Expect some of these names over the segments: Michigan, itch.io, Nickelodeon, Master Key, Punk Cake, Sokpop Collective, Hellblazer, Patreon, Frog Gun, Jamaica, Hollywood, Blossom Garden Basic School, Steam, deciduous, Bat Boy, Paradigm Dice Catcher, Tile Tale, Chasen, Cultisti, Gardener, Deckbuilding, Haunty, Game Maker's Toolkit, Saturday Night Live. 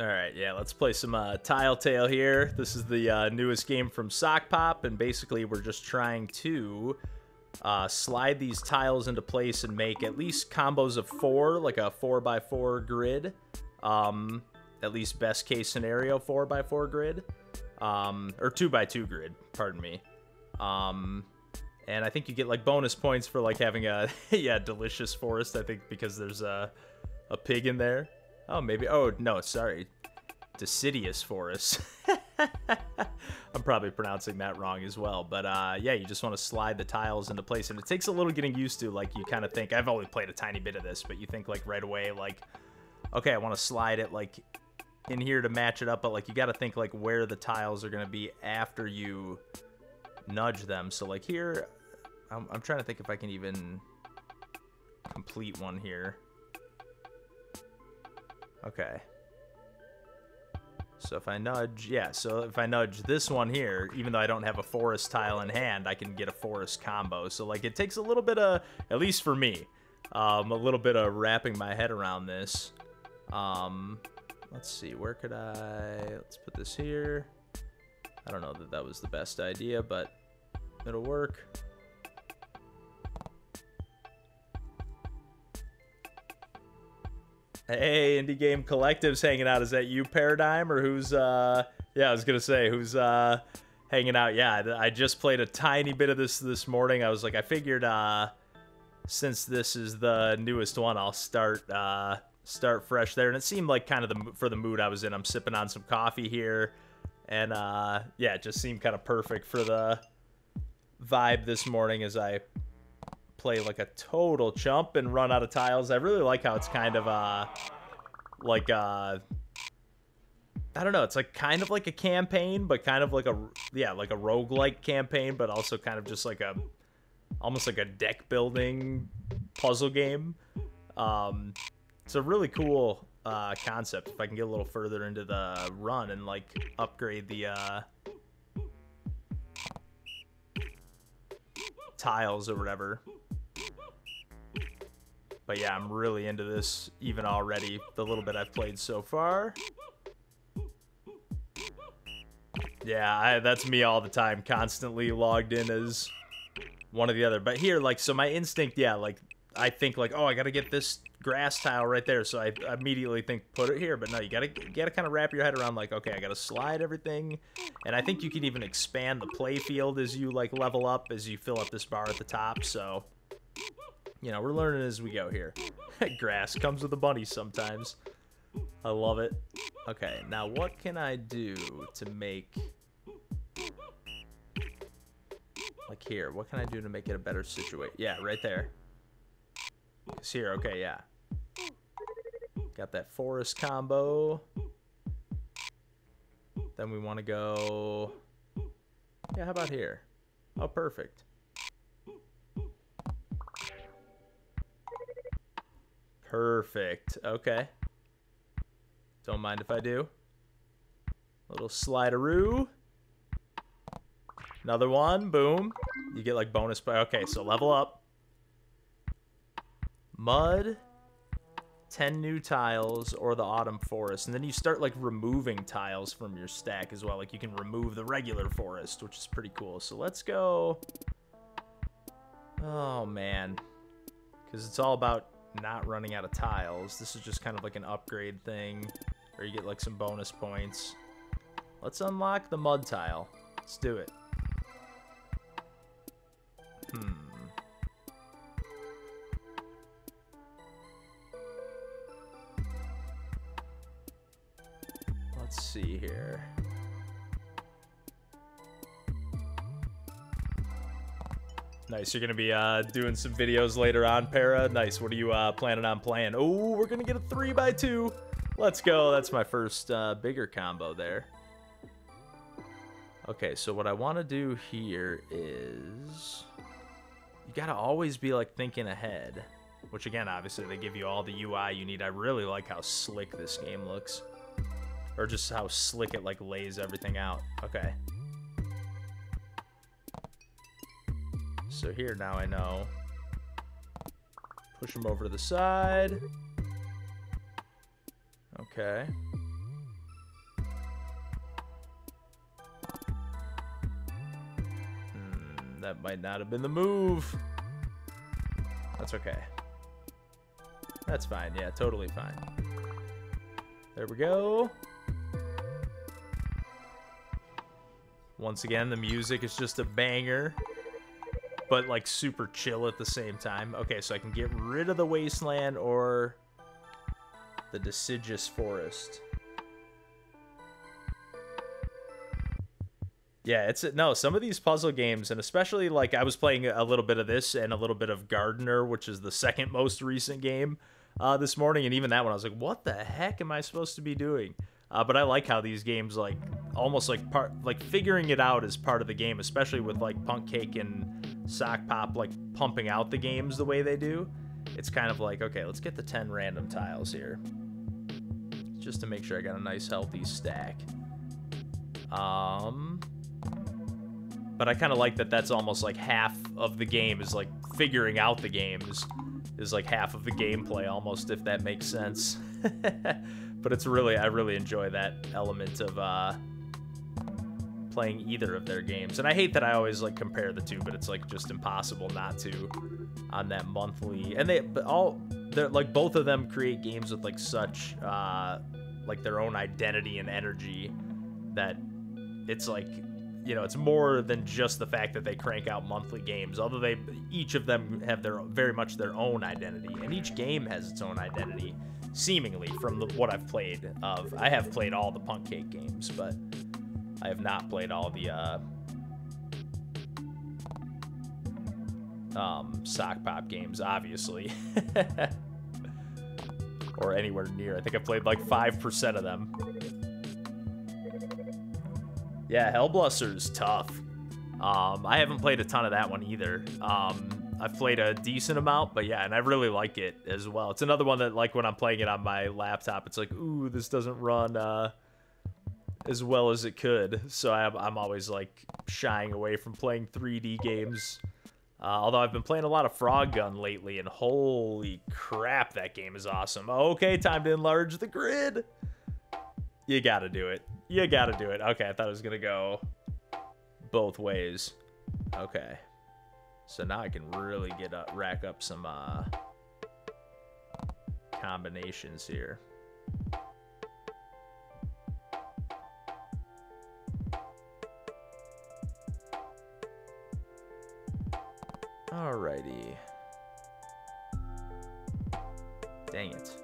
All right, yeah, let's play some Tile Tale here. This is the newest game from Sokpop, and basically we're just trying to slide these tiles into place and make at least combos of four, like a 4x4 grid. At least best case scenario, 4x4 grid. Or 2x2 grid, pardon me. And I think you get like bonus points for like having a yeah, delicious forest, I think, because there's a pig in there. Oh, maybe. Oh, no, sorry. Deciduous forest. I'm probably pronouncing that wrong as well. But yeah, you just want to slide the tiles into place. And it takes a little getting used to. Like, you kind of think, I've only played a tiny bit of this, but you think like right away, like, okay, I want to slide it like in here to match it up. But like, you got to think like where the tiles are going to be after you nudge them. So like here, I'm trying to think if I can even complete one here. Okay, so if I nudge, yeah, so if I nudge this one here, even though I don't have a forest tile in hand, I can get a forest combo. So like, it takes a little bit of, at least for me, a little bit of wrapping my head around this. Let's see, where could let's put this here. I don't know that that was the best idea, but it'll work. Hey, Indie Game Collective's hanging out. Is that you, Paradigm, or who's, yeah, I was gonna say, who's, hanging out? Yeah, I just played a tiny bit of this morning. I was like, I figured, since this is the newest one, I'll start, start fresh there. And it seemed like kind of for the mood I was in. I'm sipping on some coffee here, and, yeah, it just seemed kind of perfect for the vibe this morning as I play like a total chump and run out of tiles. I really like how it's kind of like I don't know, it's like kind of like a campaign, but kind of like a, yeah, like a roguelike campaign, but also kind of just like a, almost like a deck building puzzle game. It's a really cool concept. If I can get a little further into the run and like upgrade the tiles or whatever. But yeah, I'm really into this even already, the little bit I've played so far. Yeah, that's me all the time, constantly logged in as one or the other. But here, like, so my instinct, yeah, like, I think, like, oh, I gotta get this grass tile right there. So I immediately think, put it here. But no, you gotta kind of wrap your head around, like, okay, I gotta slide everything. And I think you can even expand the play field as you, like, level up, as you fill up this bar at the top, so... You know, we're learning as we go here. Grass comes with a bunny sometimes. I love it. Okay, now what can I do to make... Like here, what can I do to make it a better situation? Yeah, right there. It's here, okay, yeah. Got that forest combo. Then we want to go... Yeah, how about here? Oh, perfect. Perfect. Okay. Don't mind if I do. A little slideroo. Another one. Boom. You get like bonus. Okay, so level up. Mud. 10 new tiles or the autumn forest. And then you start like removing tiles from your stack as well. Like you can remove the regular forest, which is pretty cool. So let's go. Oh, man. Because it's all about... not running out of tiles. This is just kind of like an upgrade thing, or you get like some bonus points. Let's unlock the mud tile. Let's do it. Let's see here. Nice, you're going to be doing some videos later on, Para. Nice, what are you planning on playing? Oh, we're going to get a 3x2. Let's go. That's my first bigger combo there. Okay, so what I want to do here is... You got to always be, like, thinking ahead. Which, again, obviously, they give you all the UI you need. I really like how slick this game looks. Or just how slick it, like, lays everything out. Okay. So here, now I know. Push them over to the side. Okay. That might not have been the move. That's okay. That's fine. Yeah, totally fine. There we go. Once again, the music is just a banger, but like super chill at the same time. Okay, so I can get rid of the wasteland or the deciduous forest. Yeah, it's no, some of these puzzle games, and especially like I was playing a little bit of this and a little bit of Gardener, which is the second most recent game this morning, and even that one I was like, what the heck am I supposed to be doing? But I like how these games like almost like figuring it out as part of the game, especially with like Punk Cake and Sokpop like pumping out the games the way they do. It's kind of like, okay, let's get the 10 random tiles here just to make sure I got a nice healthy stack. But I kind of like that that's almost like half of the game is like figuring out the games is like half of the gameplay almost, if that makes sense. But it's really, I really enjoy that element of playing either of their games. And I hate that I always like compare the two, but it's like just impossible not to on that monthly. And they're like, both of them create games with like such like their own identity and energy that it's like, you know, it's more than just the fact that they crank out monthly games. Although they, each of them have their very much their own identity, and each game has its own identity. Seemingly, from what I've played of, I have played all the Punk Cake games, but I have not played all the Sokpop games, obviously, or anywhere near. I think I played like 5% of them. Yeah, Hellblazer tough. I haven't played a ton of that one either. I've played a decent amount, but yeah, and I really like it as well. It's another one that, like, when I'm playing it on my laptop, it's like, ooh, this doesn't run as well as it could. So I'm always, like, shying away from playing 3D games. Although I've been playing a lot of Frog Gun lately, and holy crap, that game is awesome. Okay, time to enlarge the grid. You gotta do it. You gotta do it. Okay, I thought it was gonna go both ways. Okay. So now I can really get up, rack up some combinations here. Alrighty. Dang it.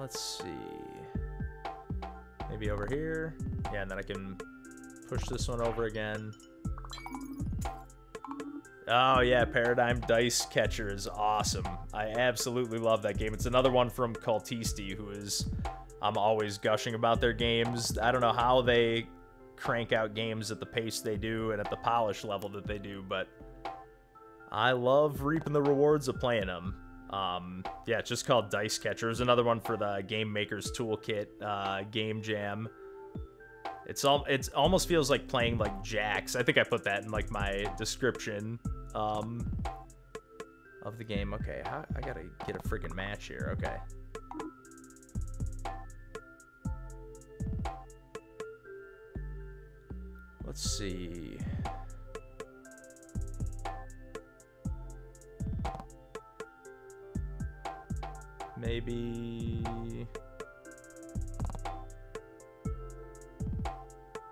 Let's see, maybe over here. Yeah, and then I can push this one over again. Oh yeah, Paradigm Dice Catcher is awesome. I absolutely love that game. It's another one from Cultisti, who is, I'm always gushing about their games. I don't know how they crank out games at the pace they do and at the polish level that they do, but I love reaping the rewards of playing them. Yeah, it's just called Dice Catcher. There's another one for the Game Maker's Toolkit, Game Jam. It almost feels like playing like jacks. I think I put that in like my description of the game. Okay, I gotta get a freaking match here. Okay. Let's see. Maybe,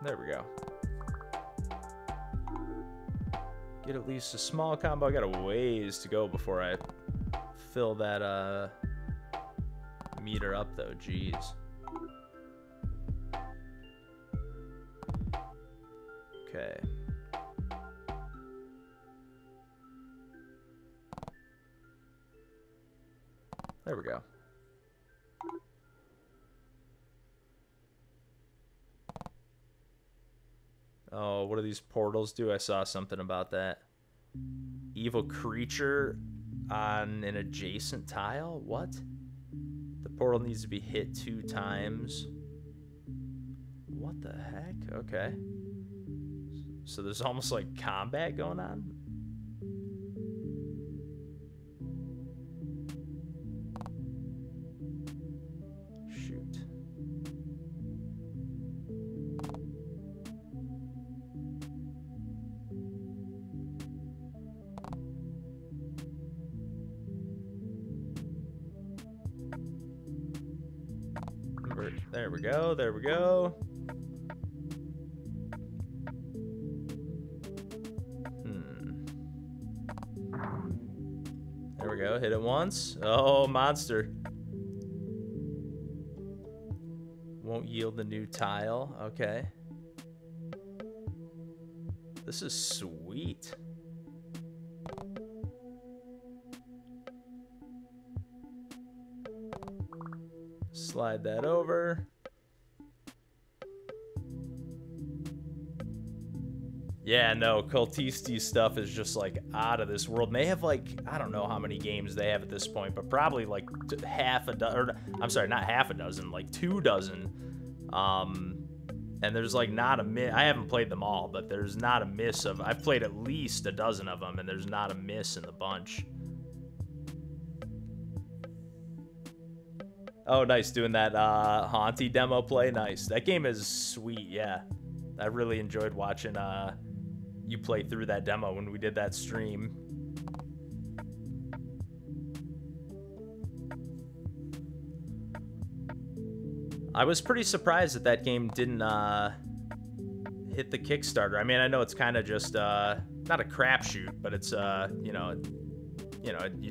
there we go. Get at least a small combo. I got a ways to go before I fill that meter up though, jeez. Okay. There we go. Oh, what do these portals do? I saw something about that. Evil creature on an adjacent tile? What? The portal needs to be hit 2 times. What the heck? Okay. So there's almost like combat going on? There we go, there we go. There we go, hit it once. Oh, monster. Won't yield the new tile, okay. This is sweet. Slide that over. Yeah, no, Cultisti stuff is just, like, out of this world. And they have, like, I don't know how many games they have at this point, but probably, like, half a dozen, I'm sorry, not half a dozen, like, 2 dozen. And there's, like, not a miss. I haven't played them all, but there's not a miss of, I've played at least a dozen of them, and there's not a miss in the bunch. Oh, nice, doing that Haunty demo play, nice. That game is sweet, yeah. I really enjoyed watching you play through that demo when we did that stream. I was pretty surprised that that game didn't hit the Kickstarter. I mean, I know it's kind of just not a crapshoot, but it's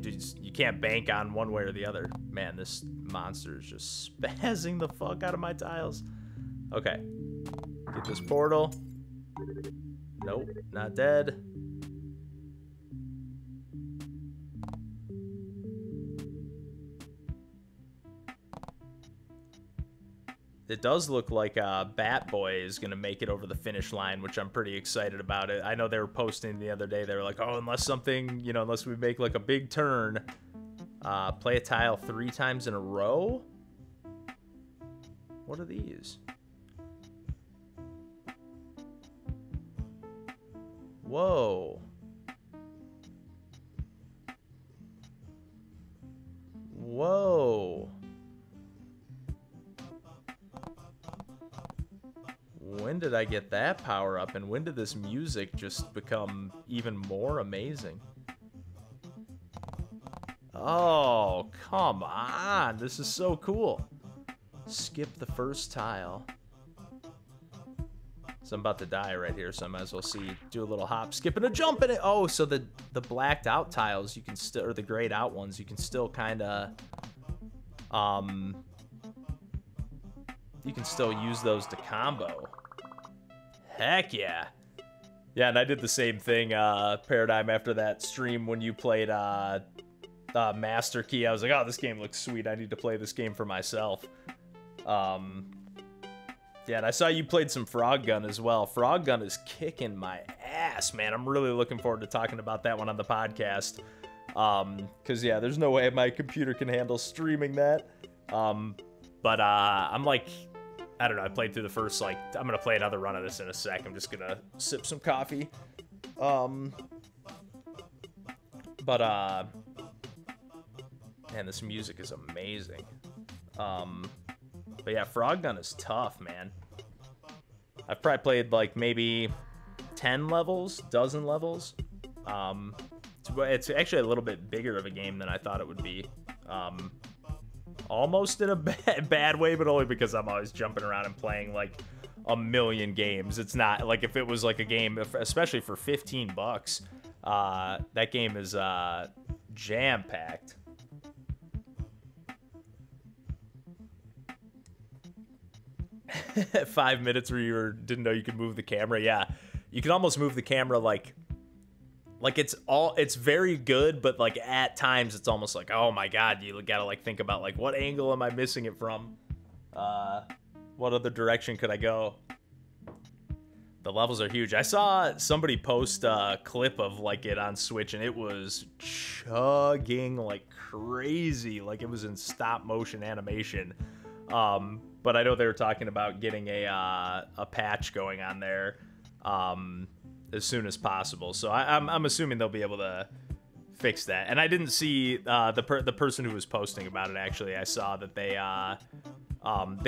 you can't bank on one way or the other. Man, this monster is just spazzing the fuck out of my tiles. Okay, get this portal. Nope, not dead. It does look like Bat Boy is going to make it over the finish line, which I'm pretty excited about it. I know they were posting the other day. They were like, oh, unless something, you know, unless we make like a big turn, play a tile 3 times in a row. What are these? Whoa. Whoa. When did I get that power up, and when did this music just become even more amazing? Oh, come on. This is so cool. Skip the first tile. So I'm about to die right here, so I might as well see, do a little hop, skip, and a jump in it. Oh, so the blacked out tiles, you can still, or the grayed out ones, you can still kind of, you can still use those to combo. Heck yeah. Yeah, and I did the same thing, Paradigm, after that stream when you played Master Key. I was like, oh, this game looks sweet. I need to play this game for myself. Yeah, and I saw you played some Frog Gun as well. Frog Gun is kicking my ass, man. I'm really looking forward to talking about that one on the podcast. Because, yeah, there's no way my computer can handle streaming that. But I'm like, I don't know, I played through the first, like, I'm going to play another run of this in a sec. I'm just going to sip some coffee. Man, this music is amazing. But yeah, Frog Gun is tough, man. I've probably played like maybe 10 levels, dozen levels. It's actually a little bit bigger of a game than I thought it would be. Almost in a bad way, but only because I'm always jumping around and playing like a million games. It's not like if it was like a game, especially for 15 bucks, that game is jam-packed. Five 5 minutes where you didn't know you could move the camera. Yeah, you can almost move the camera like it's very good, but like at times it's almost like, oh my god, you gotta like think about like what angle am I missing it from, what other direction could I go. The levels are huge. I saw somebody post a clip of like it on Switch, and it was chugging like crazy, like it was in stop motion animation. But I know they were talking about getting a patch going on there as soon as possible. So I'm assuming they'll be able to fix that. And I didn't see the person who was posting about it, actually. I saw that they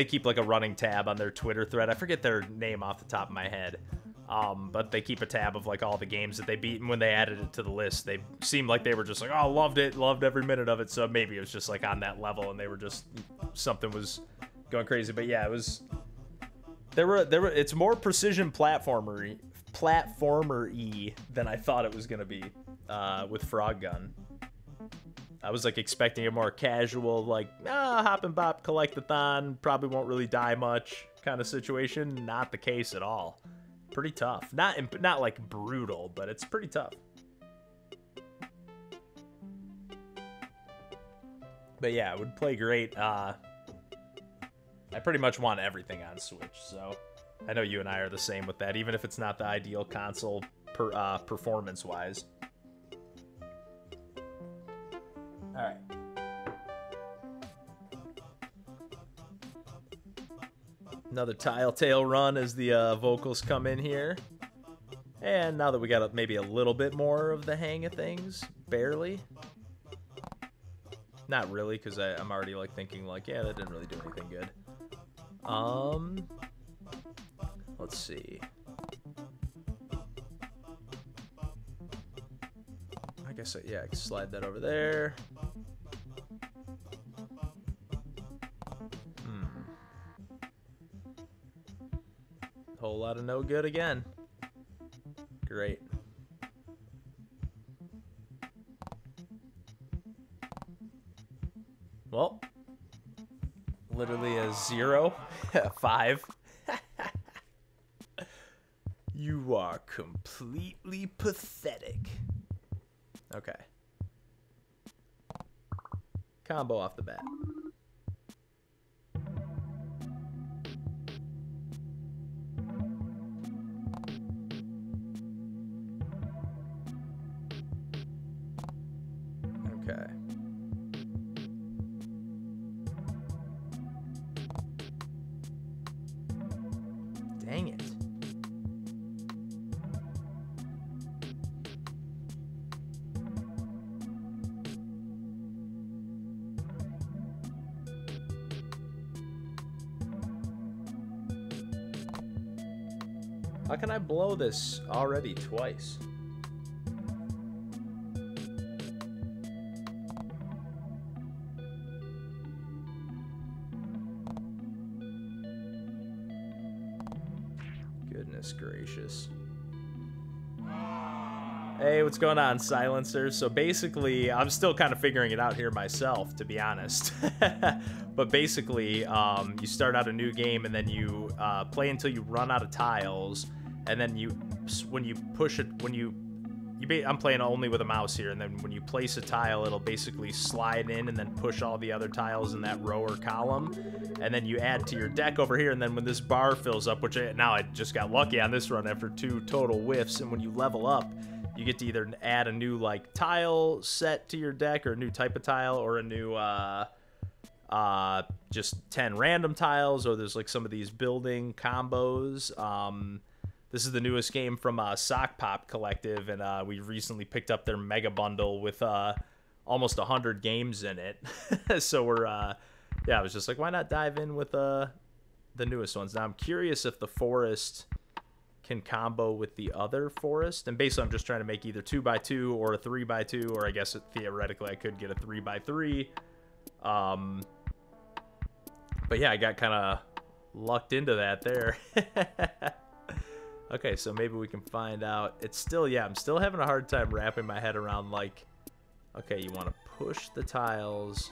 keep like a running tab on their Twitter thread. I forget their name off the top of my head. But they keep a tab of like all the games that they beat, and when they added it to the list, they seemed like they were just like, oh, loved it, loved every minute of it. So maybe it was just like on that level, and they were just, something was going crazy. But yeah, it was there were it's more precision platformer-y than I thought it was gonna be with Frog Gun. I was like expecting a more casual, like hop and bop, collect-a-thon, probably won't really die much kind of situation. Not the case at all. Pretty tough. Not like brutal, but it's pretty tough. But yeah, it would play great. I pretty much want everything on Switch, so I know you and I are the same with that, even if it's not the ideal console performance-wise. All right. Another Tile Tale run as the vocals come in here. And now that we got maybe a little bit more of the hang of things, barely. Not really, because I'm already like thinking like, yeah, that didn't really do anything good. Let's see. I guess, yeah, I can slide that over there. Whole lot of no good again. Great. Well, literally a 0, a 5. You are completely pathetic. Okay. Combo off the bat. Okay. Dang it. How can I blow this already twice? Gracious. Hey, what's going on, Silencers? So basically, I'm still kind of figuring it out here myself, to be honest. But basically, you start out a new game, and then you play until you run out of tiles, and then you, when you push it, when you, I'm playing only with a mouse here, and then when you place a tile, it'll basically slide in and then push all the other tiles in that row or column, and then you add to your deck over here, and then when this bar fills up, which I just got lucky on this run after 2 total whiffs, and when you level up, you get to either add a new like tile set to your deck, or a new type of tile, or a new just 10 random tiles, or there's like some of these building combos. This is the newest game from Sokpop Collective, and we recently picked up their Mega Bundle with almost 100 games in it. So we're, yeah, I was just like, why not dive in with the newest ones? Now I'm curious if the forest can combo with the other forest. And basically I'm just trying to make either 2x2 or a 3x2, or I guess theoretically I could get a 3x3. But yeah, I got kind of lucked into that there. Okay, so maybe we can find out. It's still, yeah, I'm still having a hard time wrapping my head around, like, okay, you want to push the tiles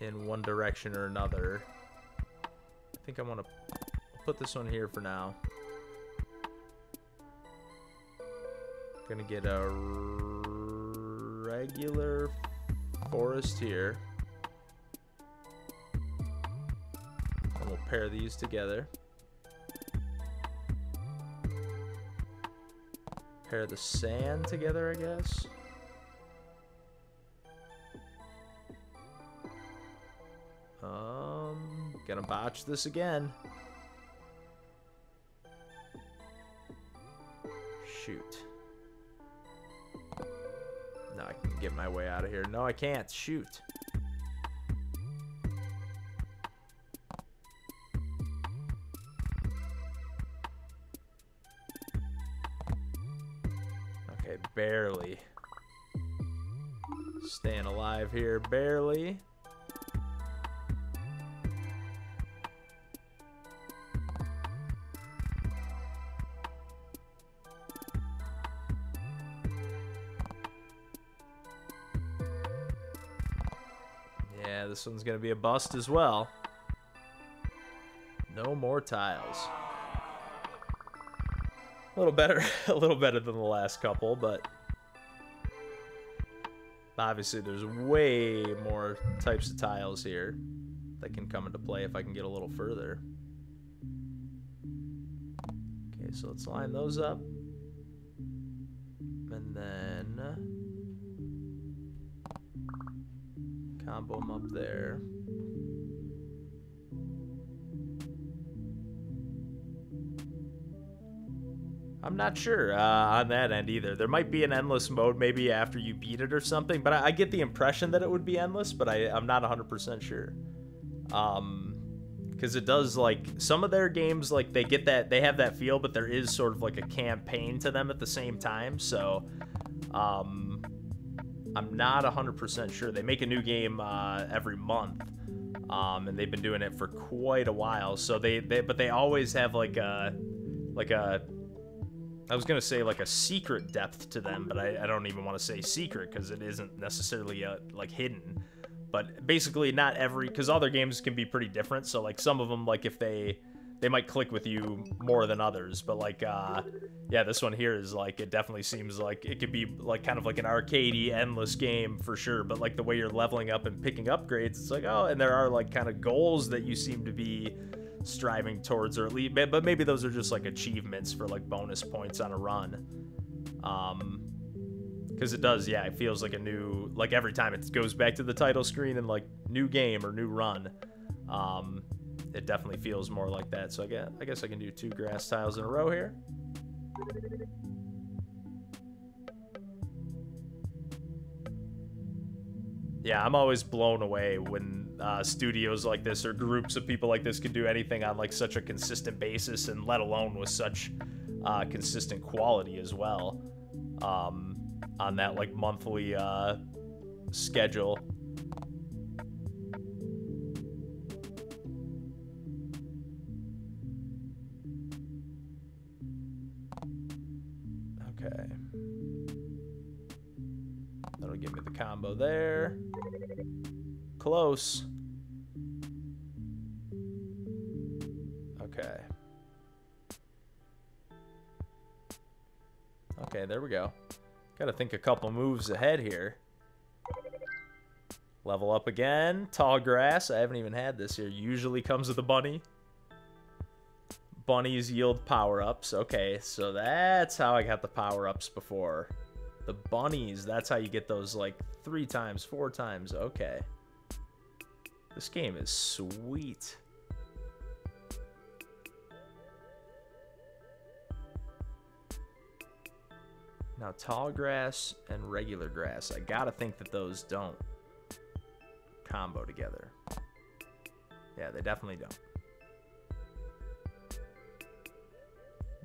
in one direction or another. I think I want to put this one here for now. I'm going to get a regular forest here. And we'll pair these together. Pair the sand together, I guess. Gonna botch this again. Shoot. No, I can get my way out of here. No, I can't. Shoot. Barely. Staying alive here, barely. Yeah, this one's gonna be a bust as well. No more tiles. A little better than the last couple, but obviously there's way more types of tiles here that can come into play if I can get a little further. Okay, so let's line those up. And then combo them up there. I'm not sure on that end either. There might be an endless mode maybe after you beat it or something, but I get the impression that it would be endless, but I'm not 100% sure. Because it does, like, some of their games, like, they get that, they have that feel, but there is sort of like a campaign to them at the same time, so I'm not 100% sure. They make a new game every month, and they've been doing it for quite a while, so they always have like a I was going to say like a secret depth to them, but I don't even want to say secret because it isn't necessarily like hidden, but basically not every, because all their games can be pretty different. So like some of them, like if they might click with you more than others, but like, yeah, this one here is like, it definitely seems like it could be like kind of like an arcadey endless game for sure. But like the way you're leveling up and picking upgrades, it's like, oh, and there are like kind of goals that you seem to be striving towards, or at least, but maybe those are just like achievements for like bonus points on a run, because it does, yeah, it feels like a new, like every time it goes back to the title screen and like new game or new run, it definitely feels more like that. So I guess I can do 2 grass tiles in a row here. Yeah, I'm always blown away when studios like this or groups of people like this can do anything on like such a consistent basis, and let alone with such consistent quality as well, on that like monthly schedule. Okay. That'll give me the combo there. Close. Okay. Okay, there we go. Gotta think a couple moves ahead here. Level up again. Tall grass. I haven't even had this here. Usually comes with a bunny. Bunnies yield power-ups. Okay, so that's how I got the power-ups before. The bunnies, that's how you get those like 3 times, 4 times. Okay. This game is sweet. Now, tall grass and regular grass. I gotta think that those don't combo together. Yeah, they definitely don't.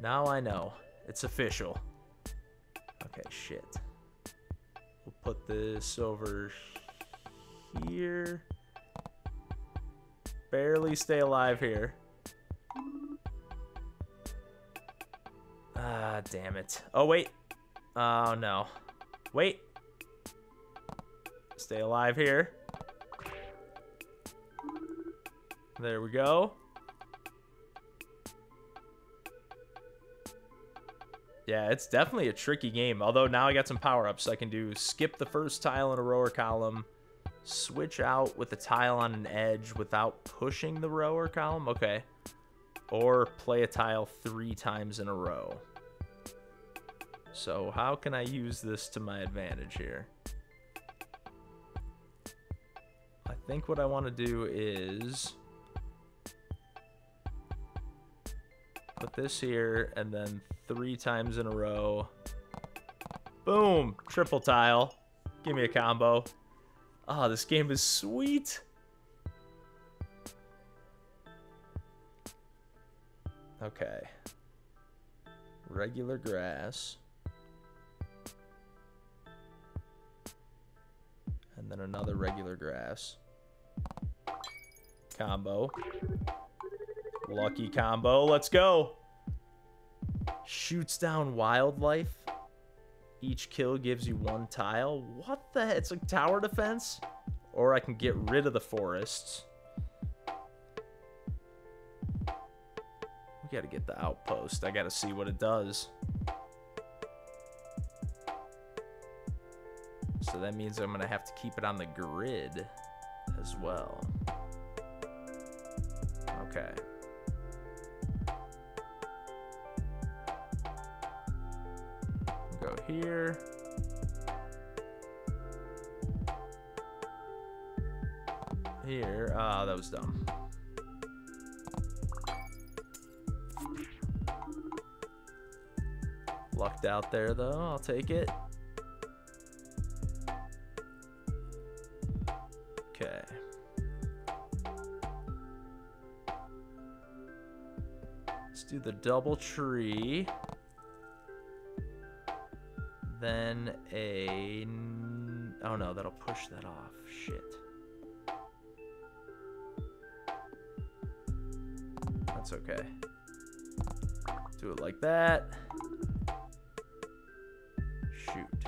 Now I know. It's official. Okay, shit. We'll put this over here. Barely stay alive here. Ah, damn it. Oh, wait. Oh, no. Wait. Stay alive here. There we go. Yeah, it's definitely a tricky game. Although now I got some power-ups. I can do skip the first tile in a row or column. Switch out with a tile on an edge without pushing the row or column. Okay. Or play a tile 3 times in a row. So how can I use this to my advantage here? I think what I want to do is put this here and then 3 times in a row. Boom! Triple tile. Give me a combo. Oh, this game is sweet. Okay. Regular grass. And then another regular grass. Combo. Lucky combo. Let's go. Shoots down wildlife. Each kill gives you 1 tile. What the heck? It's like tower defense? Or I can get rid of the forests. We gotta get the outpost. I gotta see what it does. So that means I'm gonna have to keep it on the grid as well. Okay. Go here. Here. Ah, that was dumb. Lucked out there, though. I'll take it. Okay. Let's do the double tree. Then a... Oh, no, that'll push that off. Shit. That's okay. Do it like that. Shoot.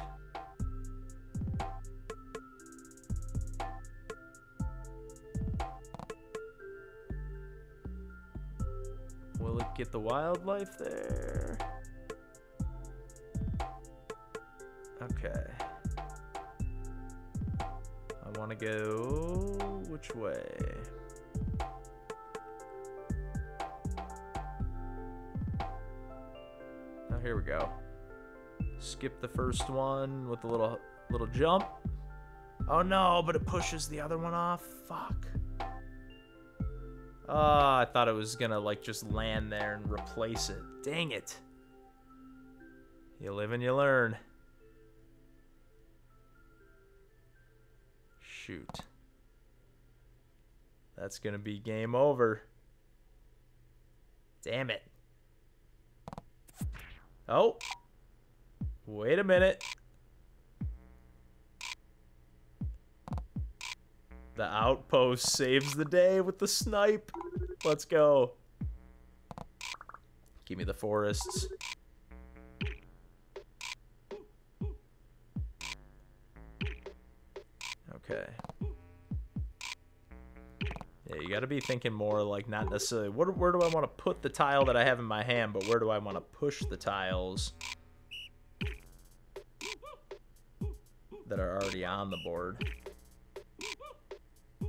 Will it get the wildlife there? Okay. I want to go... Which way? Oh, here we go. Skip the first one with a little jump. Oh no, but it pushes the other one off. Fuck. Ah, I thought it was gonna like just land there and replace it. Dang it. You live and you learn. Shoot. That's gonna be game over. Damn it. Oh. Wait a minute. The outpost saves the day with the snipe. Let's go. Give me the forests. Okay. Yeah, you gotta be thinking more like not necessarily where do I want to put the tile that I have in my hand, but where do I want to push the tiles that are already on the board. The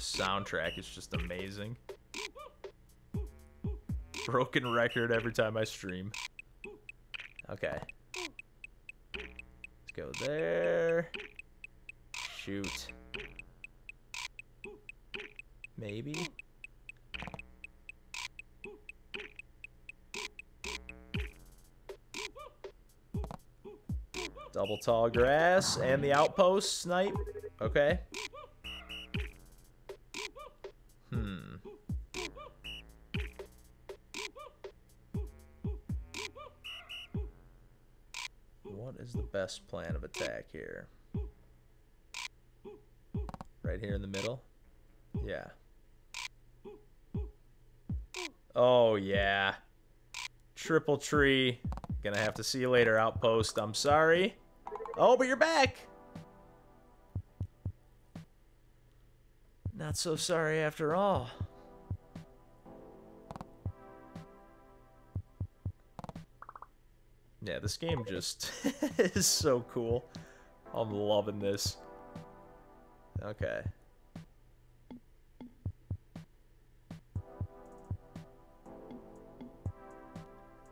soundtrack is just amazing. Broken record every time I stream. Okay. Let's go there. Shoot. Maybe. Double tall grass and the outpost snipe. Okay. Hmm. What is the best plan of attack here? Right here in the middle? Yeah. Oh, yeah. Triple tree. Gonna have to see you later, outpost. I'm sorry. Oh, but you're back! Not so sorry after all. Yeah, this game just is so cool. I'm loving this. Okay.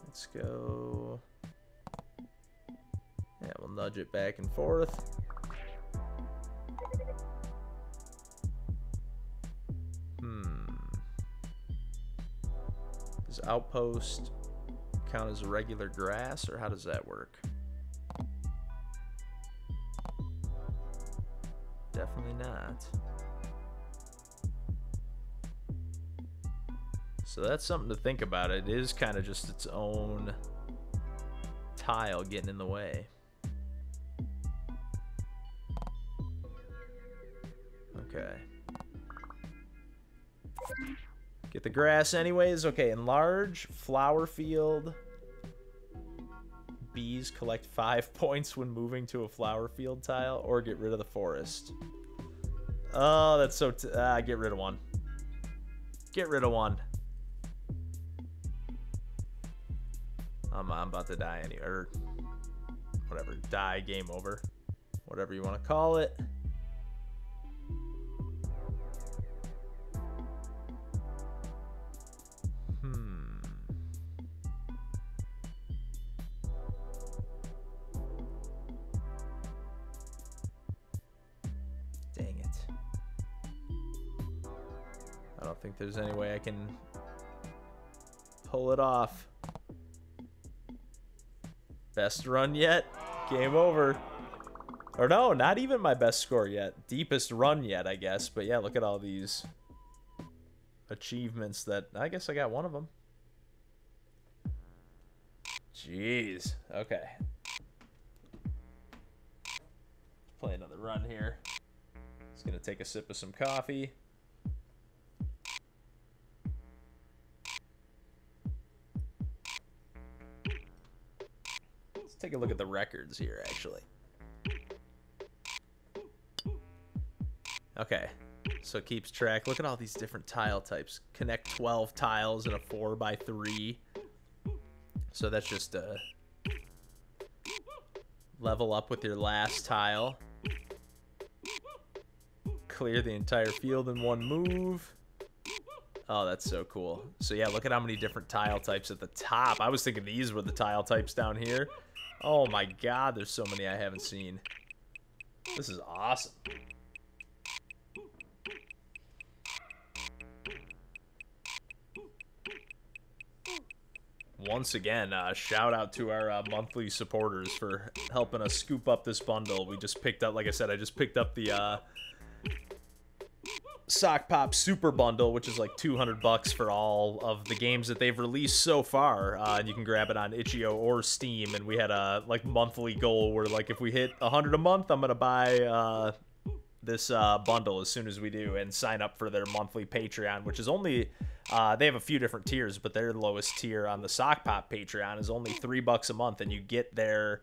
Let's go. Yeah, we'll nudge it back and forth. Does outpost count as regular grass, or how does that work? Definitely not. So that's something to think about. It is kind of just its own tile getting in the way. Okay. Get the grass anyways. Okay, enlarge, flower field, bees collect 5 points when moving to a flower field tile, or get rid of the forest. Oh, that's so... get rid of one. Get rid of one. I'm about to die anyway. Or whatever. Die, game over. Whatever you want to call it. Dang it. I don't think there's any way I can pull it off. Best run yet. Game over. Or no, not even my best score yet. Deepest run yet, I guess. But yeah, look at all these achievements that... I guess I got one of them. Jeez. Okay. Play another run here. Just gonna take a sip of some coffee. Take a look at the records here, actually. Okay, so it keeps track. Look at all these different tile types. Connect 12 tiles in a 4x3. So that's just a level up with your last tile. Clear the entire field in one move. Oh, that's so cool. So yeah, look at how many different tile types at the top. I was thinking these were the tile types down here. Oh my god, there's so many I haven't seen. This is awesome. Once again, shout out to our monthly supporters for helping us scoop up this bundle. We just picked up, like I said, I just picked up the Sokpop Super Bundle, which is like 200 bucks for all of the games that they've released so far, and you can grab it on itch.io or Steam. And we had a like monthly goal where like if we hit 100 a month, I'm gonna buy this bundle as soon as we do, and sign up for their monthly Patreon, which is only they have a few different tiers, but their lowest tier on the Sokpop Patreon is only $3 a month, and you get their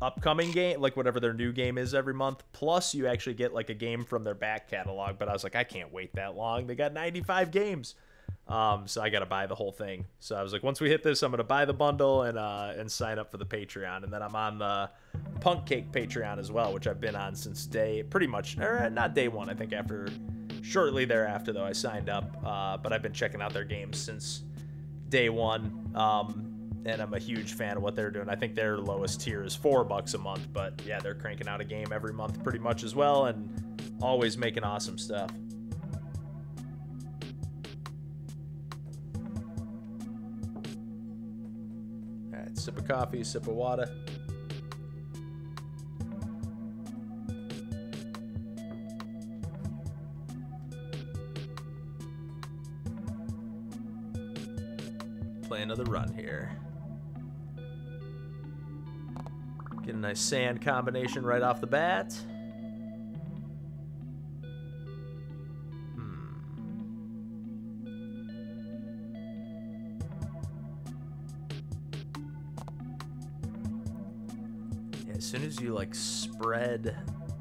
upcoming game, like whatever their new game is every month, plus you actually get like a game from their back catalog. But I was like, I can't wait that long. They got 95 games, so I gotta buy the whole thing. So I was like, once we hit this, I'm gonna buy the bundle and sign up for the Patreon. And then I'm on the Punk Cake Patreon as well, which I've been on since day, pretty much, or not day one, I think after, shortly thereafter though, I signed up, but I've been checking out their games since day one. And I'm a huge fan of what they're doing. I think their lowest tier is $4 a month, but yeah, they're cranking out a game every month pretty much as well, and always making awesome stuff. All right, sip of coffee, sip of water. Play another run here. Get a nice sand combination right off the bat. Yeah, as soon as you like spread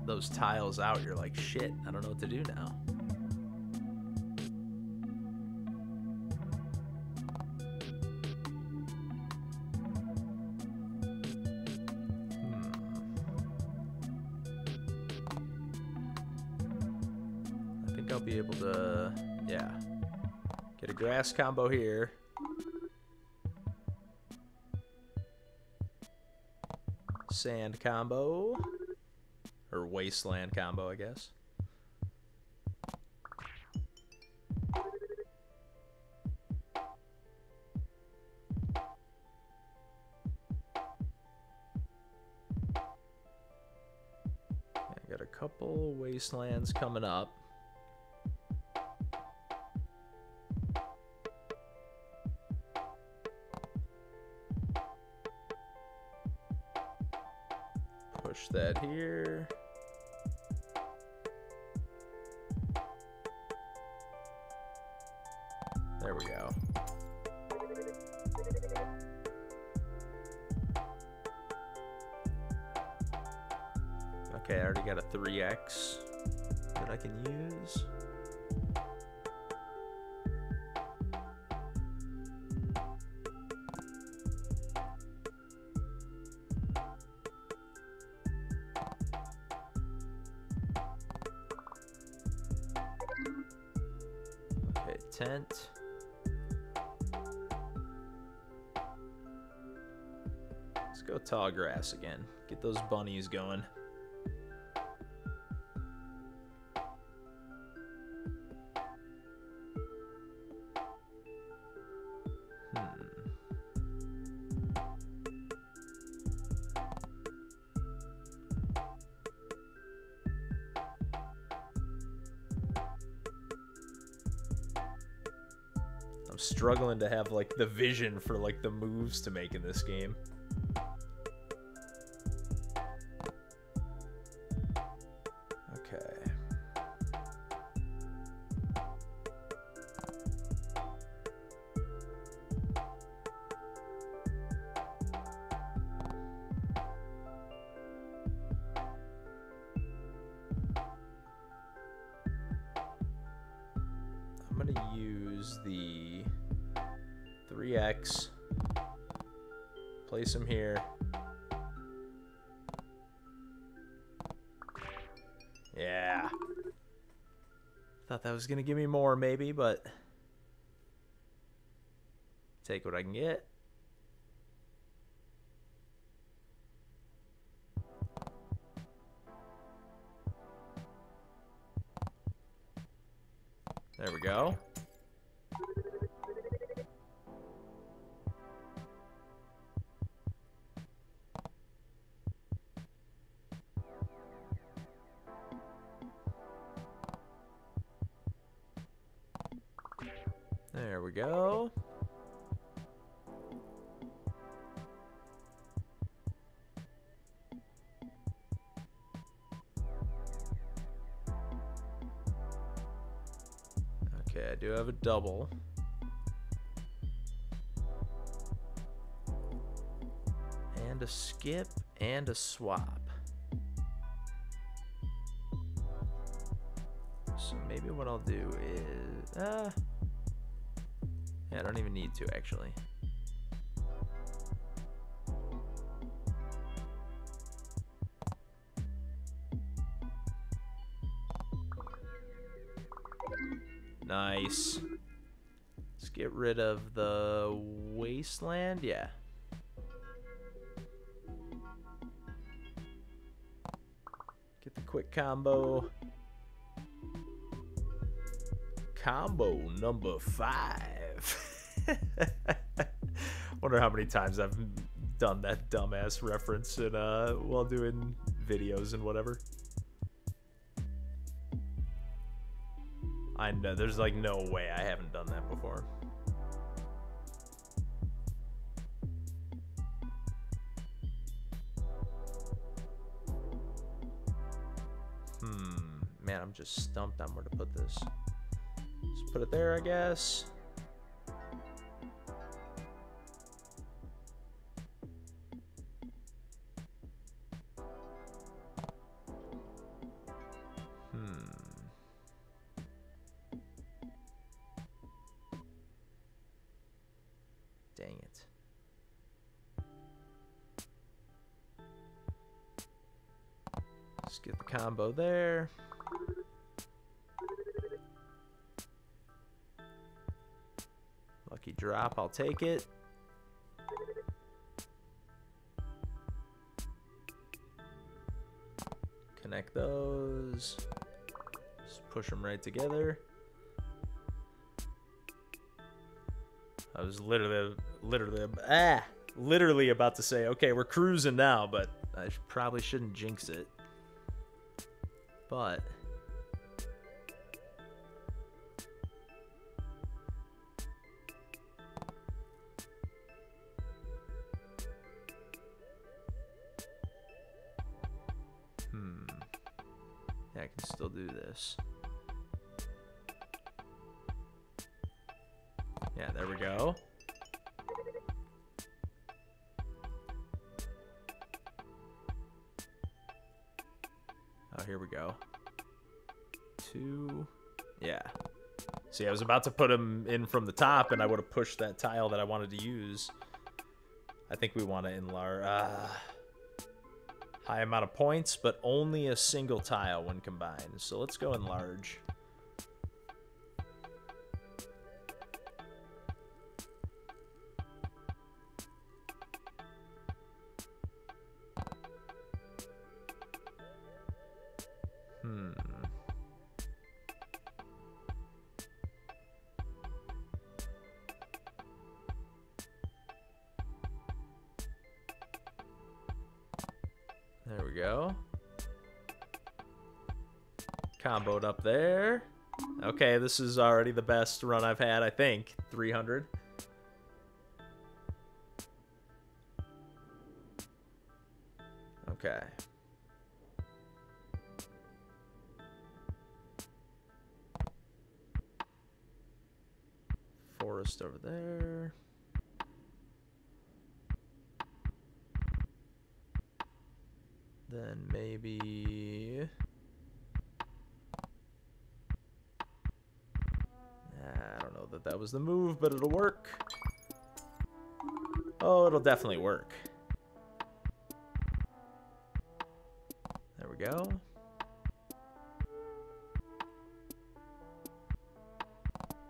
those tiles out, you're like, shit, I don't know what to do now. I'll be able to, yeah, get a grass combo here. Sand combo. Or wasteland combo, I guess. I got a couple wastelands coming up. Push that here. There we go. Okay, I already got a 3X that I can use. Okay, tent. Let's go tall grass again. Get those bunnies going. Struggling to have like the vision for like the moves to make in this game. Okay. I'm gonna use the 3X, place him here. Yeah. Thought that was gonna give me more maybe, but take what I can get. There we go. There we go. Okay, I do have a double. And a skip and a swap. So maybe what I'll do is... yeah, I don't even need to, actually. Nice. Let's get rid of the wasteland. Yeah. Get the quick combo. Combo number 5. Wonder how many times I've done that dumbass reference in, while doing videos and whatever. I know there's like no way I haven't done that before. Man, I'm just stumped on where to put this. Just put it there, I guess. Dang it. Let's get the combo there. Lucky drop, I'll take it. Connect those. Just push them right together. I was literally about to say, okay, we're cruising now, but I probably shouldn't jinx it. But yeah, I can still do this. Yeah, there we go. Oh, here we go. Two. Yeah. See, I was about to put them in from the top, and I would have pushed that tile that I wanted to use. I think we want to enlarge. High amount of points, but only a single tile when combined. So let's go enlarge. There we go. Comboed up there. Okay, this is already the best run I've had, I think. 300. Okay. Forest over there. Then maybe... I don't know that that was the move, but it'll work. Oh, it'll definitely work. There we go.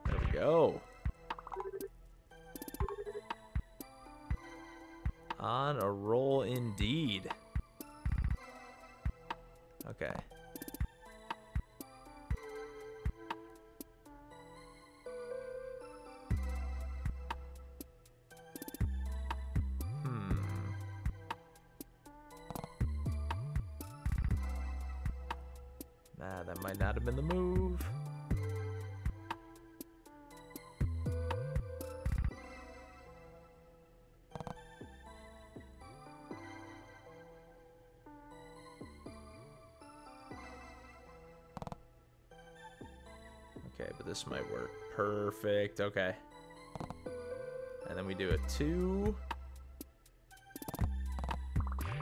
There we go. On a roll indeed. Okay. Nah, that might not have been the move. Okay, but this might work. Perfect. Okay. And then we do a 2.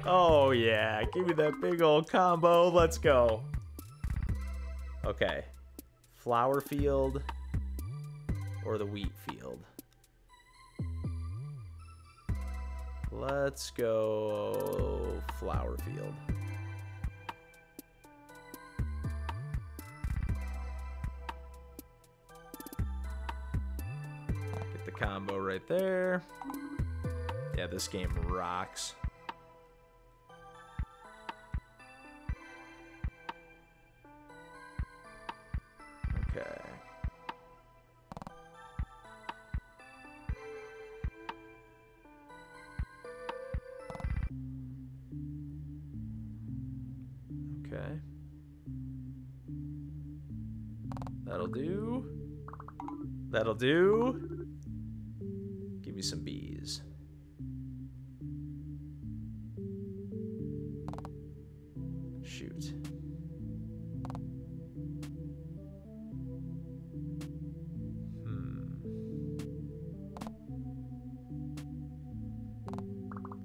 Oh, yeah. Give me that big old combo. Let's go. Okay. Flower field or the wheat field? Let's go flower field. Combo right there. Yeah, this game rocks. Okay. Okay. That'll do. That'll do. Some bees. Shoot.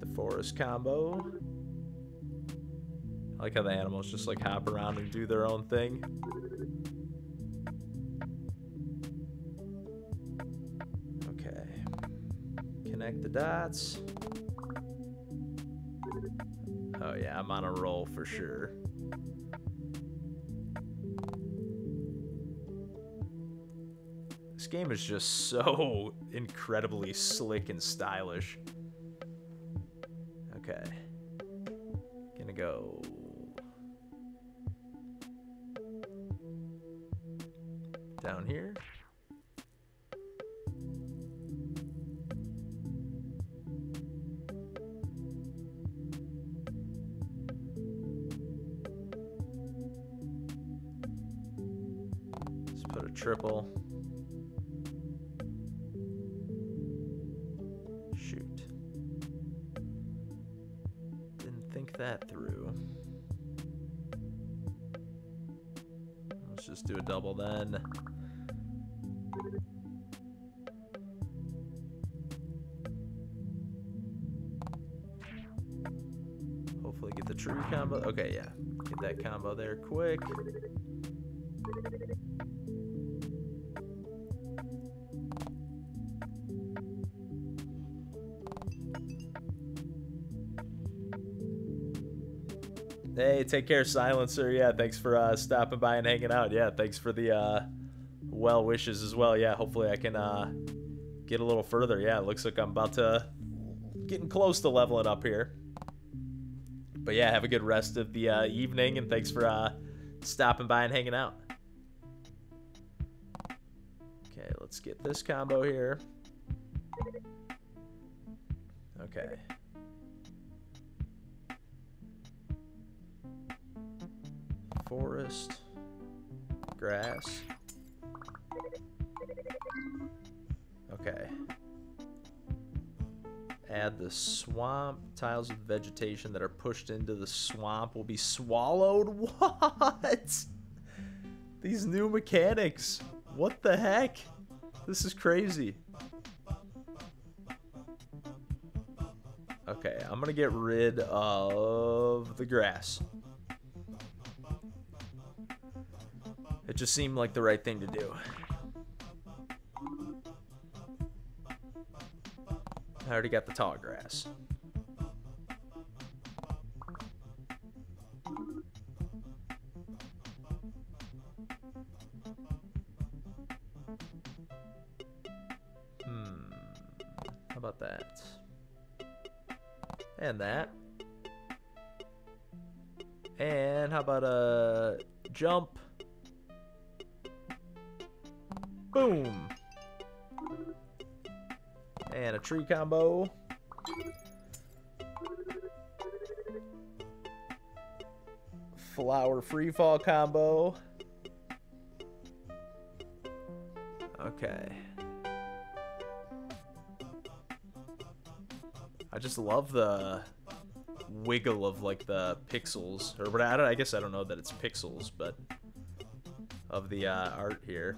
The forest combo. I like how the animals just like hop around and do their own thing. The dots. Oh yeah, I'm on a roll for sure. This game is just so incredibly slick and stylish. Okay. Gonna go... down here. Triple. Shoot. Didn't think that through. Let's just do a double then. Hopefully get the true combo. Okay, yeah. Get that combo there quick. Hey, take care, Silencer. Yeah, thanks for stopping by and hanging out. Yeah, thanks for the well wishes as well. Yeah, hopefully I can get a little further. Yeah, it looks like I'm about to getting close to leveling up here. But yeah, have a good rest of the evening, and thanks for stopping by and hanging out. Okay, let's get this combo here. Okay. Forest, grass. Okay. Add the swamp. Tiles of vegetation that are pushed into the swamp will be swallowed. What? These new mechanics. What the heck? This is crazy. Okay, I'm gonna get rid of the grass. It just seemed like the right thing to do. I already got the tall grass. How about that? And that. And how about a jump? Boom. And a tree combo. Flower freefall combo. Okay. I just love the wiggle of like the pixels, or what I guess I don't know that it's pixels, but of the art here.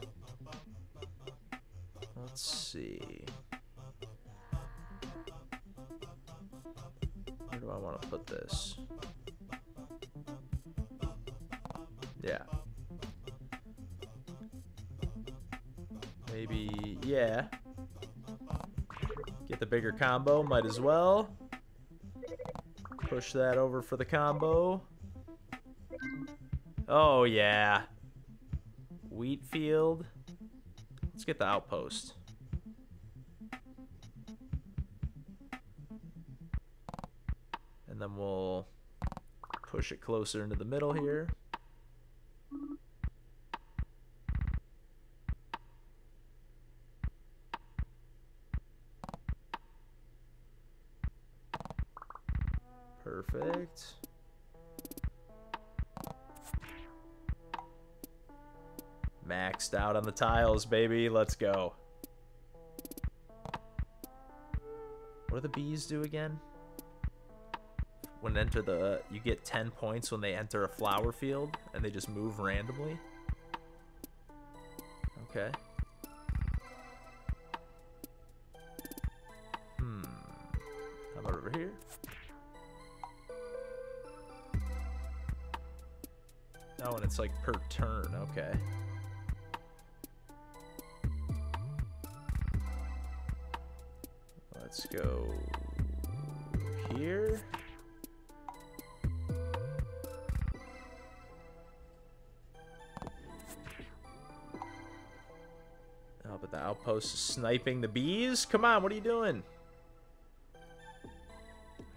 Let's see. Where do I want to put this? Yeah. Maybe, yeah. Get the bigger combo, might as well. Push that over for the combo. Oh, yeah. Wheat field. Let's get the outpost. And then we'll push it closer into the middle here. Perfect. Maxed out on the tiles, baby. Let's go. What do the bees do again? When enter the... You get 10 points when they enter a flower field, and they just move randomly. Okay. How about over here? Oh, and it's like per turn. Okay. Let's go here. Oh, but the outpost is sniping the bees? Come on, what are you doing?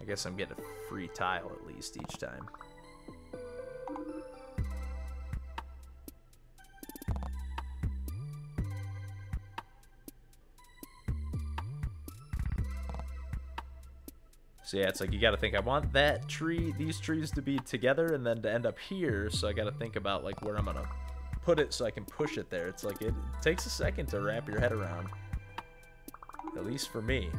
I guess I'm getting a free tile at least each time. So yeah, it's like you gotta think, I want that tree, these trees to be together and then to end up here, so I gotta think about like where I'm gonna put it so I can push it there. It's like it takes a second to wrap your head around. At least for me.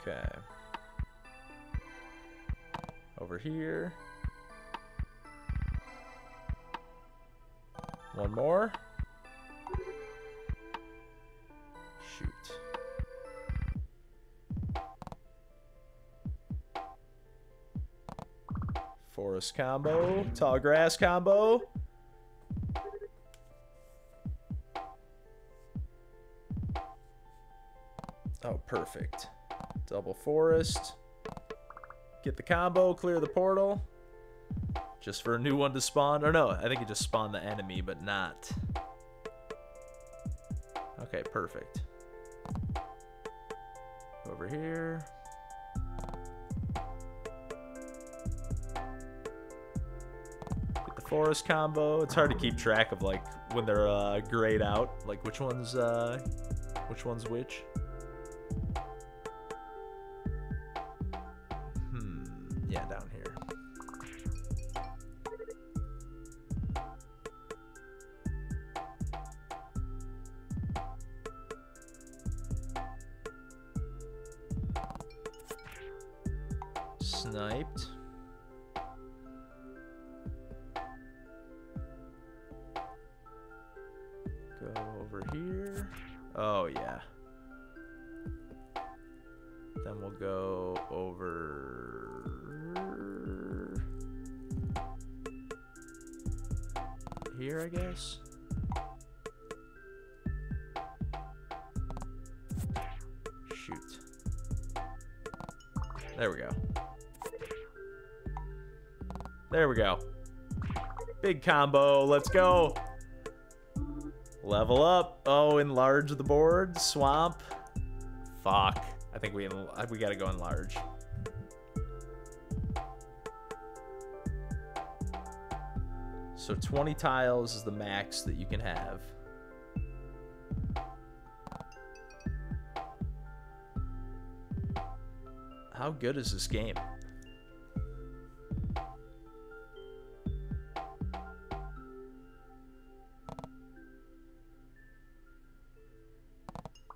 Okay. Over here. One more. Forest combo. Tall grass combo. Oh, perfect. Double forest. Get the combo, clear the portal. Just for a new one to spawn. Or no, I think it just spawned the enemy, but not. Okay, perfect. Over here. Get the forest combo. It's hard to keep track of, like, when they're grayed out. Like, which one's which. Yeah, down here. Sniped. Go over here. Oh, yeah. Then we'll go over... here, I guess. Shoot. There we go. There we go. Big combo. Let's go. Level up. Oh, enlarge the board. Swamp. Fuck. I think we gotta go enlarge. So 20 tiles is the max that you can have. How good is this game?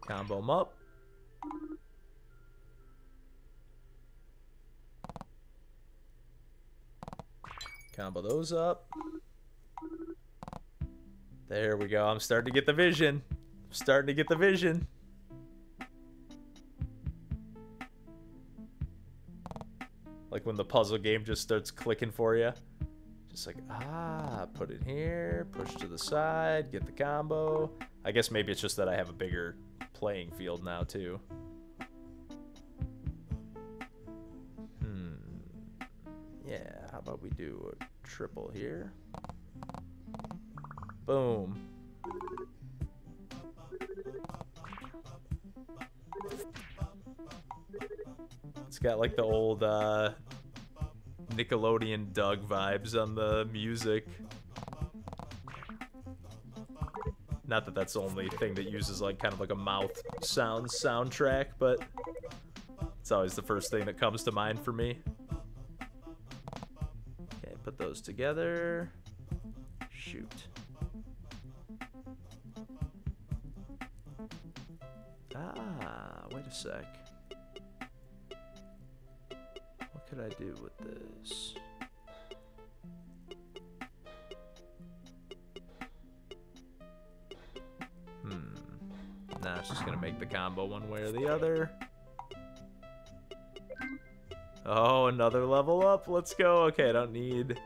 Combo 'em up. Combo those up. There we go. I'm starting to get the vision. I'm starting to get the vision. Like when the puzzle game just starts clicking for you. Just like, ah, put it here, push to the side, get the combo. I guess maybe it's just that I have a bigger playing field now, too. Yeah, how about we do a triple here? Boom. It's got like the old Nickelodeon Doug vibes on the music. Not that that's the only thing that uses like kind of like a mouth sound soundtrack, but it's always the first thing that comes to mind for me. Okay, put those together. Shoot. Ah, wait a sec. What could I do with this? Nah, it's just gonna make the combo one way or the other. Oh, another level up. Let's go. Okay, I don't need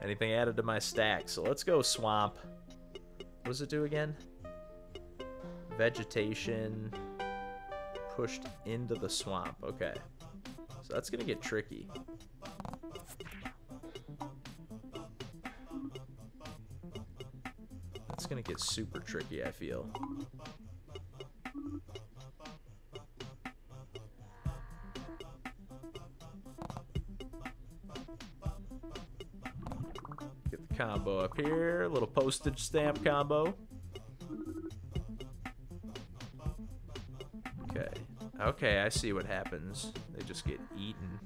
anything added to my stack, so let's go swamp. What does it do again? Vegetation pushed into the swamp. Okay, so that's gonna get tricky. That's gonna get super tricky, I feel. Get the combo up here, a little postage stamp combo. Okay, I see what happens. They just get eaten.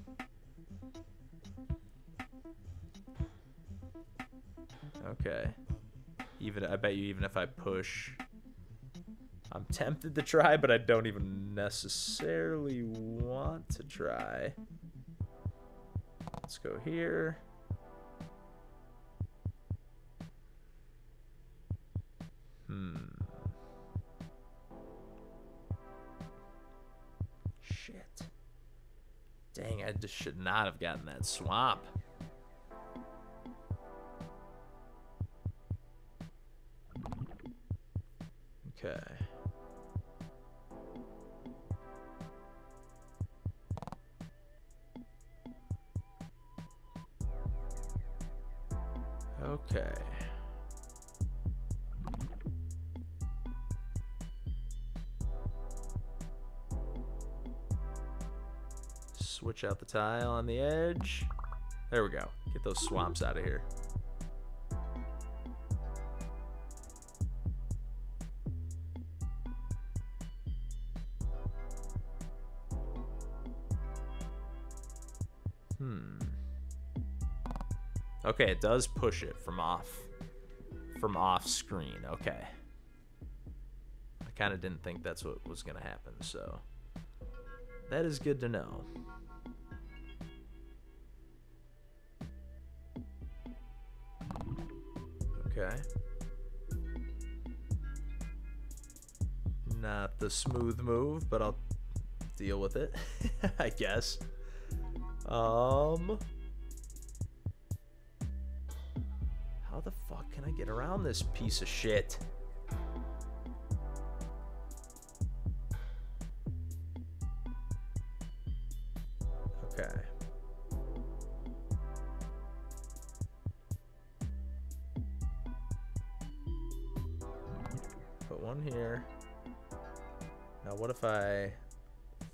Okay. I bet you even if I push... I'm tempted to try, but I don't even necessarily want to try. Let's go here. Dang, I just should not have gotten that swamp. Okay. Okay. Switch out the tile on the edge. There we go. Get those swamps out of here. Okay, it does push it from off screen. Okay. I kind of didn't think that's what was going to happen, so that is good to know. Okay. Not the smooth move, but I'll deal with it, I guess. How the fuck can I get around this piece of shit? Okay. Put one here. Now what if I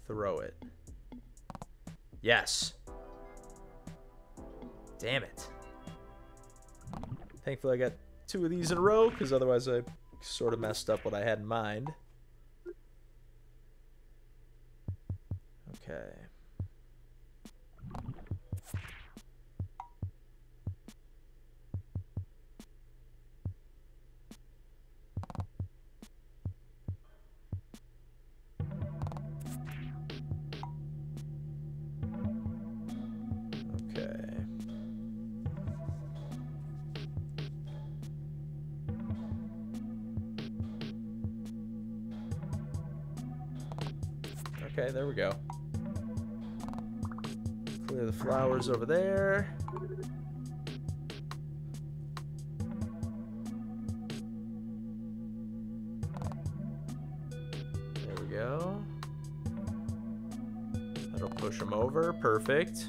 throw it? Yes. Damn it. Thankfully, I got two of these in a row, because otherwise I sort of messed up what I had in mind. Okay. Okay, there we go. Clear the flowers over there. There we go. That'll push them over. Perfect.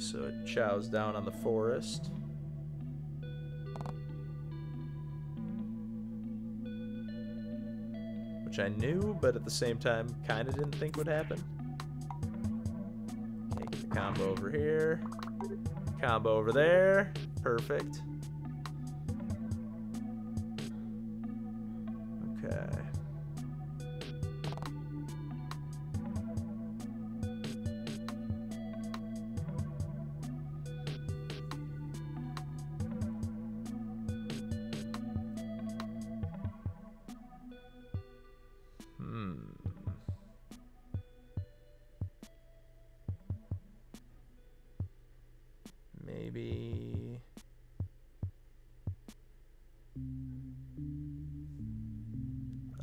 So it chows down on the forest. Which I knew, but at the same time, kind of didn't think would happen. Okay, get the combo over here. Combo over there. Perfect. Okay.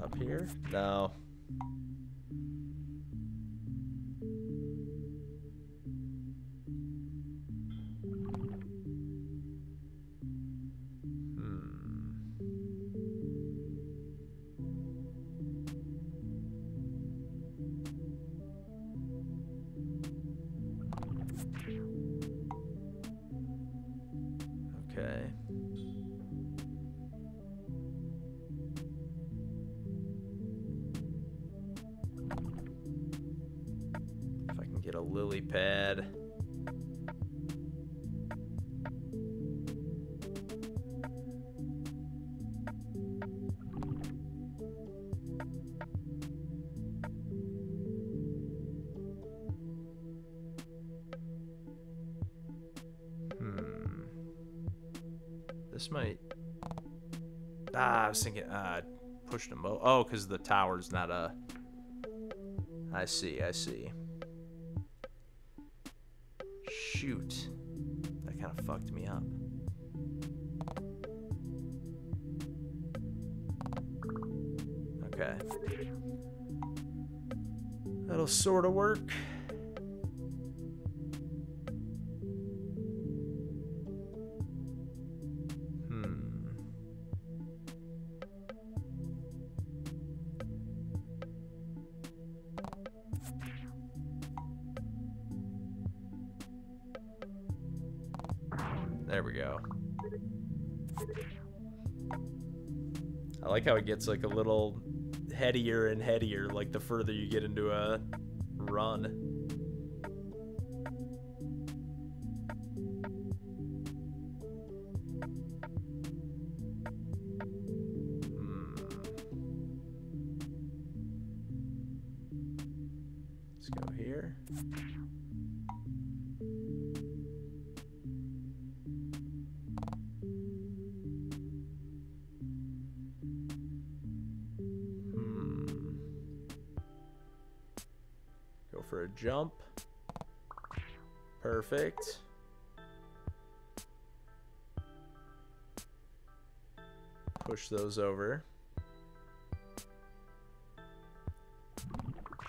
Up here? No. Okay. Get a lily pad. This might... I was thinking, pushed them both. Oh, because the tower's not a... I see, I see. Shoot, that kind of fucked me up. Okay. That'll sort of work. There we go. I like how it gets like a little headier and headier, like the further you get into a run. Let's go here. A jump. Perfect. Push those over.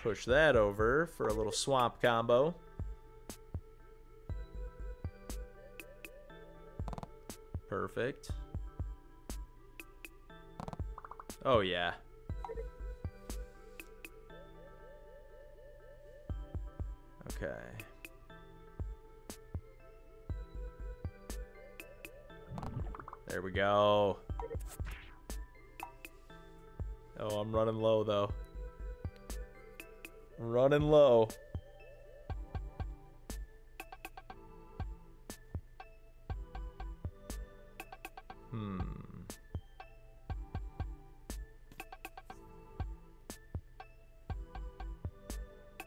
Push that over for a little swamp combo. Perfect. Oh yeah. Okay. There we go. Oh, I'm running low though. Running low.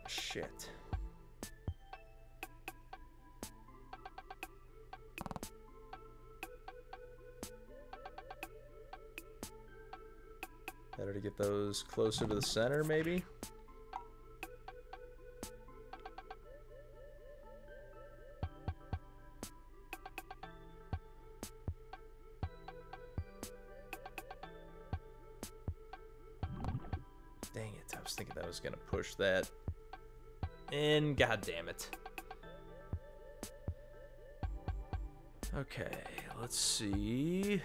Shit. Better to get those closer to the center, maybe. Dang it, I was thinking that I was gonna push that in. God damn it. Okay, let's see.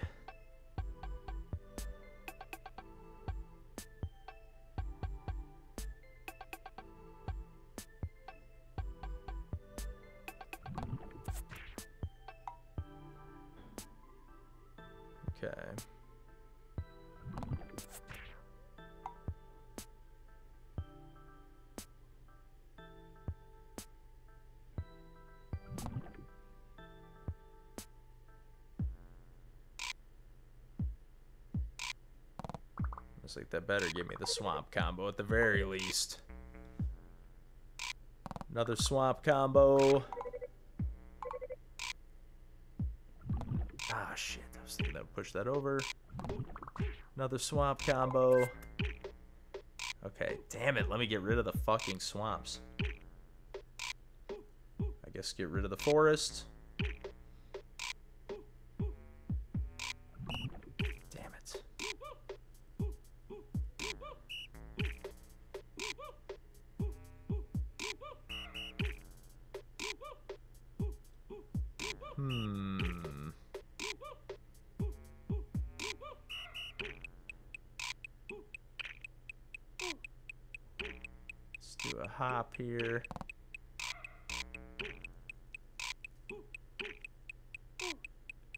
Looks like that better give me the swamp combo at the very least. Another swamp combo. Ah, shit. I was thinking that would push that over. Another swamp combo. Okay, damn it. Let me get rid of the fucking swamps. I guess get rid of the forest. Do a hop here.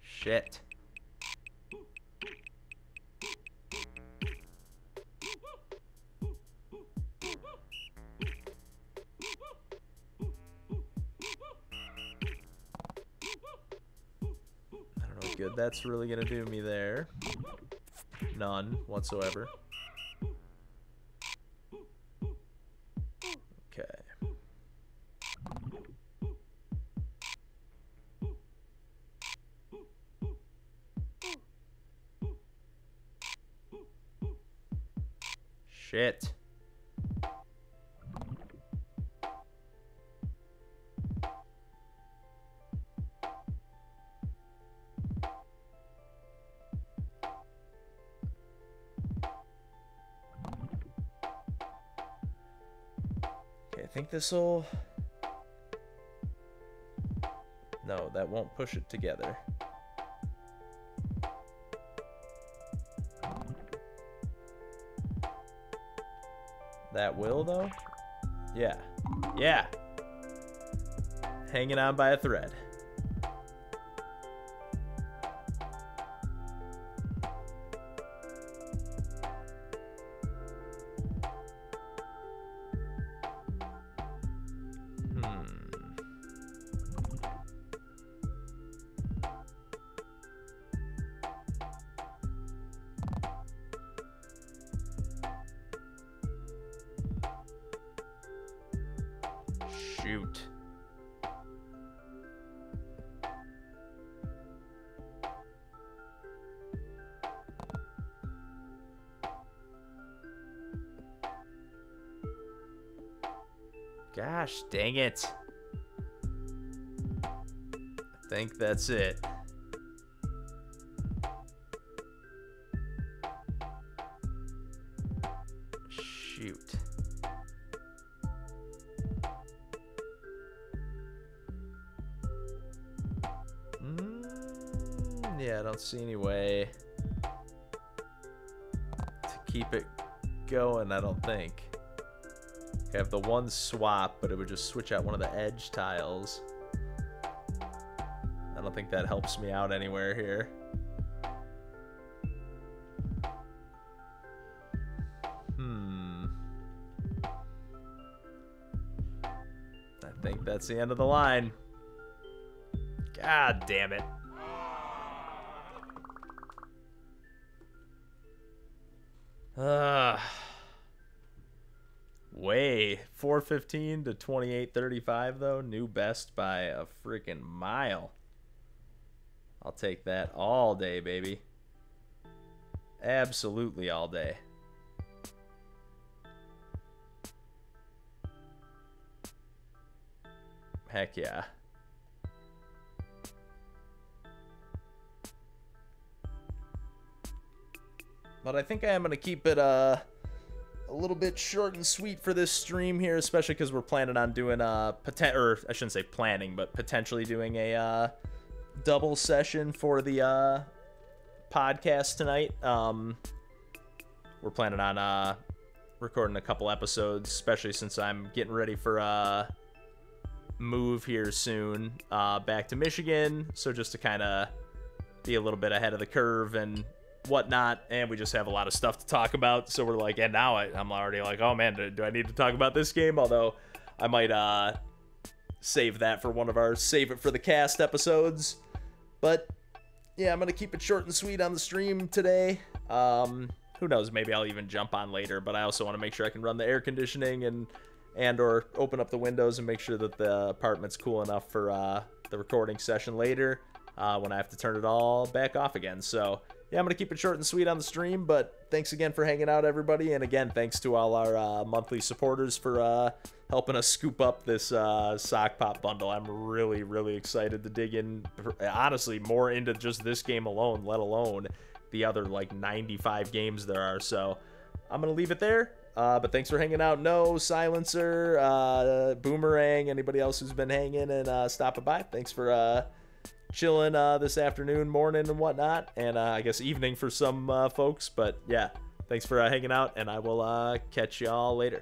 Shit. I don't know what good that's really gonna do me there. None whatsoever. Shit. think this will... No, that won't push it together. That will, though? Yeah. Yeah! Hanging on by a thread. Gosh, dang it. I think that's it. Shoot. Yeah, I don't see any way to keep it going, I don't think. I have the one swap, but it would just switch out one of the edge tiles. I don't think that helps me out anywhere here. I think that's the end of the line. God damn it. Ugh. Way 415 to 2835 though, new best by a freaking mile. I'll take that all day, baby. Absolutely all day. Heck yeah. But I think I am gonna keep it a little bit short and sweet for this stream here, especially because we're planning on doing or I shouldn't say planning, but potentially doing a double session for the podcast tonight. We're planning on recording a couple episodes, especially since I'm getting ready for a move here soon, back to Michigan. So just to kind of be a little bit ahead of the curve and whatnot, and we just have a lot of stuff to talk about, so we're like, and now I'm already like, oh man, do I need to talk about this game? Although I might save that for one of our save it for the cast episodes. But yeah, I'm gonna keep it short and sweet on the stream today. Who knows, maybe I'll even jump on later, but I also want to make sure I can run the air conditioning and or open up the windows and make sure that the apartment's cool enough for the recording session later, when I have to turn it all back off again. So yeah, I'm going to keep it short and sweet on the stream, but thanks again for hanging out, everybody. And again, thanks to all our monthly supporters for helping us scoop up this Sokpop bundle. I'm really, really excited to dig in, honestly, more into just this game alone, let alone the other, like, 95 games there are. So I'm going to leave it there. But thanks for hanging out. No, Silencer, Boomerang, anybody else who's been hanging and stopping by, thanks for... chilling this afternoon, morning, and whatnot, and I guess evening for some folks. But yeah, thanks for hanging out, and I will catch y'all later.